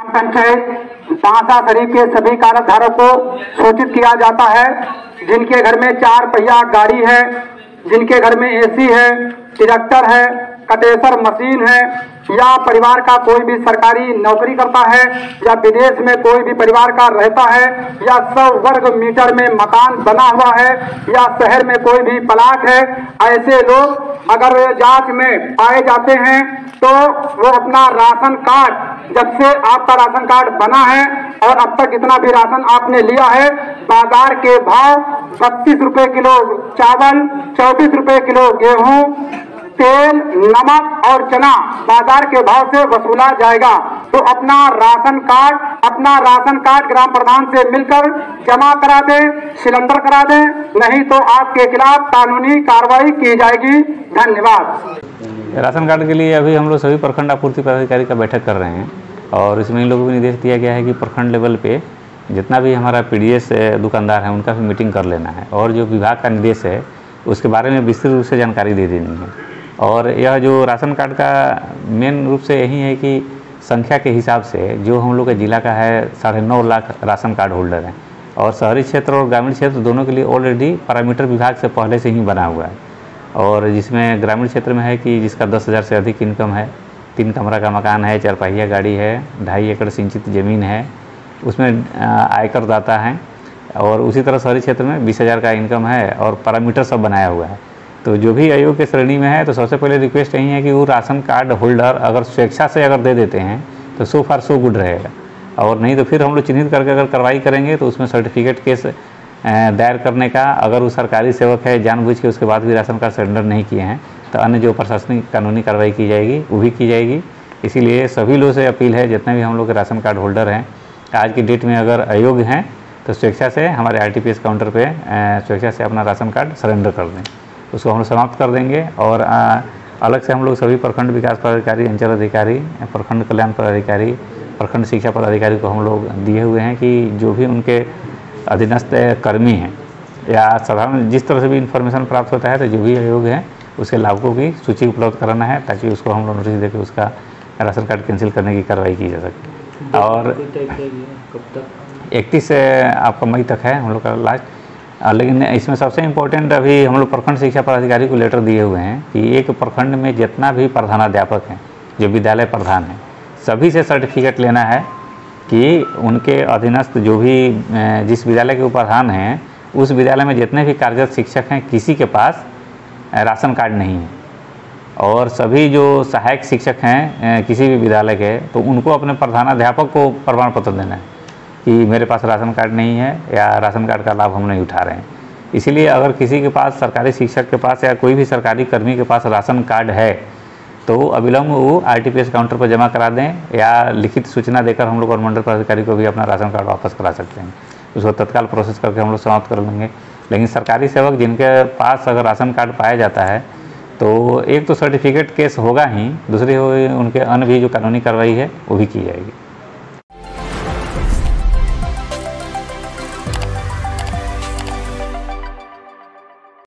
ग्राम पंचायत बांसा शरीफ के सभी कारक धारक को सूचित किया जाता है जिनके घर में 4 पहिया गाड़ी है, जिनके घर में एसी है, ट्रैक्टर है, कटेसर मशीन है या परिवार का कोई भी सरकारी नौकरी करता है या विदेश में कोई भी परिवार का रहता है या 100 वर्ग मीटर में मकान बना हुआ है या शहर में कोई भी प्लाट है, ऐसे लोग अगर जांच में पाए जाते हैं तो वो अपना राशन कार्ड, जब से आपका राशन कार्ड बना है और अब तक जितना भी राशन आपने लिया है, बाजार के भाव 32 रुपए किलो चावल, 34 रुपए किलो गेहूं, तेल, नमक और चना बाजार के भाव से वसूला जाएगा। तो अपना राशन कार्ड ग्राम प्रधान से मिलकर जमा करा दें, सिलेंडर करा दें, नहीं तो आपके खिलाफ कानूनी कार्रवाई की जाएगी। धन्यवाद। राशन कार्ड के लिए अभी हम लोग सभी प्रखंड आपूर्ति पदाधिकारी का बैठक कर रहे हैं और इसमें इन लोगों को निर्देश दिया गया है कि प्रखंड लेवल पे जितना भी हमारा PDS दुकानदार है उनका भी मीटिंग कर लेना है और जो विभाग का निर्देश है उसके बारे में विस्तृत रूप से जानकारी दे देनी है। और यह जो राशन कार्ड का मेन रूप से यही है कि संख्या के हिसाब से जो हम लोग के ज़िला का है 9.5 लाख राशन कार्ड होल्डर हैं और शहरी क्षेत्र और ग्रामीण क्षेत्र दोनों के लिए ऑलरेडी पैरामीटर विभाग से पहले से ही बना हुआ है। और जिसमें ग्रामीण क्षेत्र में है कि जिसका 10,000 से अधिक इनकम है, 3 कमरा का मकान है, 4 पहिया गाड़ी है, 2.5 एकड़ सिंचित ज़मीन है, उसमें आयकर दाता है। और उसी तरह शहरी क्षेत्र में 20,000 का इनकम है और पैरामीटर सब बनाया हुआ है। तो जो भी आयोग के श्रेणी में है तो सबसे पहले रिक्वेस्ट यही है कि वो राशन कार्ड होल्डर अगर स्वेच्छा से अगर दे देते हैं तो सो फार सो गुड रहेगा, और नहीं तो फिर हम लोग चिन्हित करके अगर कार्रवाई करेंगे तो उसमें सर्टिफिकेट केस दायर करने का, अगर वो सरकारी सेवक है जानबूझ के उसके बाद भी राशन कार्ड सरेंडर नहीं किए हैं तो अन्य जो प्रशासनिक कानूनी कार्रवाई की जाएगी वो भी की जाएगी। इसीलिए सभी लोगों से अपील है, जितने भी हम लोग राशन कार्ड होल्डर हैं आज की डेट में अगर अयोग्य हैं तो स्वेच्छा से हमारे RTPS काउंटर पे स्वेच्छा से अपना राशन कार्ड सरेंडर कर दें, उसको हम लोग समाप्त कर देंगे। और अलग से हम लोग सभी प्रखंड विकास पदाधिकारी, अंचल अधिकारी, प्रखंड कल्याण पदाधिकारी, प्रखंड शिक्षा पदाधिकारी को हम लोग दिए हुए हैं कि जो भी उनके अधीनस्थ कर्मी हैं या साधारण जिस तरह से भी इन्फॉर्मेशन प्राप्त होता है तो जो भी अयोग है उसके लाभकों की सूची उपलब्ध कराना है ताकि उसको हम लोग नोटिस देकर उसका राशन कार्ड कैंसिल करने की कार्रवाई की जा सके। और 31 आपका मई तक है हम लोग का लास्ट। लेकिन इसमें सबसे इम्पोर्टेंट अभी हम लोग प्रखंड शिक्षा पदाधिकारी को लेटर दिए हुए हैं कि एक प्रखंड में जितना भी प्रधानाध्यापक हैं, जो विद्यालय प्रधान हैं, सभी से सर्टिफिकेट लेना है कि उनके अधीनस्थ जो भी जिस विद्यालय के उप्रधान हैं उस विद्यालय में जितने भी कार्यरत शिक्षक हैं किसी के पास राशन कार्ड नहीं है। और सभी जो सहायक शिक्षक हैं किसी भी विद्यालय के तो उनको अपने प्रधानाध्यापक को प्रमाण पत्र देना है कि मेरे पास राशन कार्ड नहीं है या राशन कार्ड का लाभ हम नहीं उठा रहे हैं। इसीलिए अगर किसी के पास, सरकारी शिक्षक के पास या कोई भी सरकारी कर्मी के पास राशन कार्ड है तो अविलंब वो RTPS काउंटर पर जमा करा दें या लिखित सूचना देकर हम लोग और मंडल पदाधिकारी को भी अपना राशन कार्ड वापस करा सकते हैं, उसको तत्काल प्रोसेस करके हम लोग समाप्त कर लेंगे। लेकिन सरकारी सेवक जिनके पास अगर राशन कार्ड पाया जाता है तो एक तो सर्टिफिकेट केस होगा ही, दूसरी उनके अन्य भी जो कानूनी कार्रवाई है वो भी की जाएगी।